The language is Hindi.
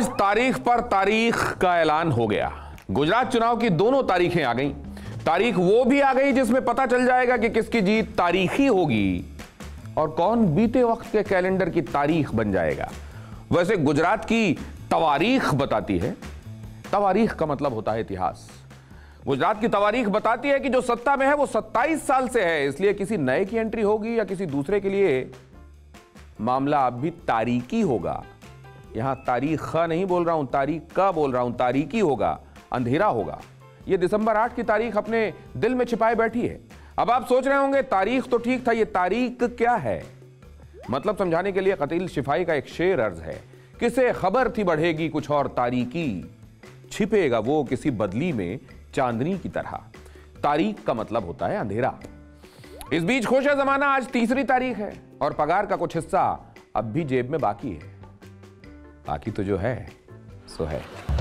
आज तारीख पर तारीख का ऐलान हो गया। गुजरात चुनाव की दोनों तारीखें आ गईं। तारीख वो भी आ गई जिसमें पता चल जाएगा कि किसकी जीत तारीखी होगी और कौन बीते वक्त के कैलेंडर की तारीख बन जाएगा। वैसे गुजरात की तवारीख बताती है, तवारीख का मतलब होता है इतिहास। गुजरात की तवारीख बताती है कि जो सत्ता में है वो 27 साल से है, इसलिए किसी नए की एंट्री होगी या किसी दूसरे के लिए मामला अब भी तारीखी होगा। यहां तारीख का नहीं बोल रहा हूं, तारीख का बोल रहा हूं। तारीखी होगा, अंधेरा होगा। ये दिसंबर 8 की तारीख अपने दिल में छिपाए बैठी है। अब आप सोच रहे होंगे तारीख तो ठीक था, ये तारीख क्या है? मतलब समझाने के लिए कतील शिफाई का एक शेर अर्ज है, किसे खबर थी बढ़ेगी कुछ और तारीखी, छिपेगा वो किसी बदली में चांदनी की तरह। तारीख का मतलब होता है अंधेरा। इस बीच खुशे जमाना आज 3 तारीख है और पगार का कुछ हिस्सा अब भी जेब में बाकी है। बाकी तो जो है सो है।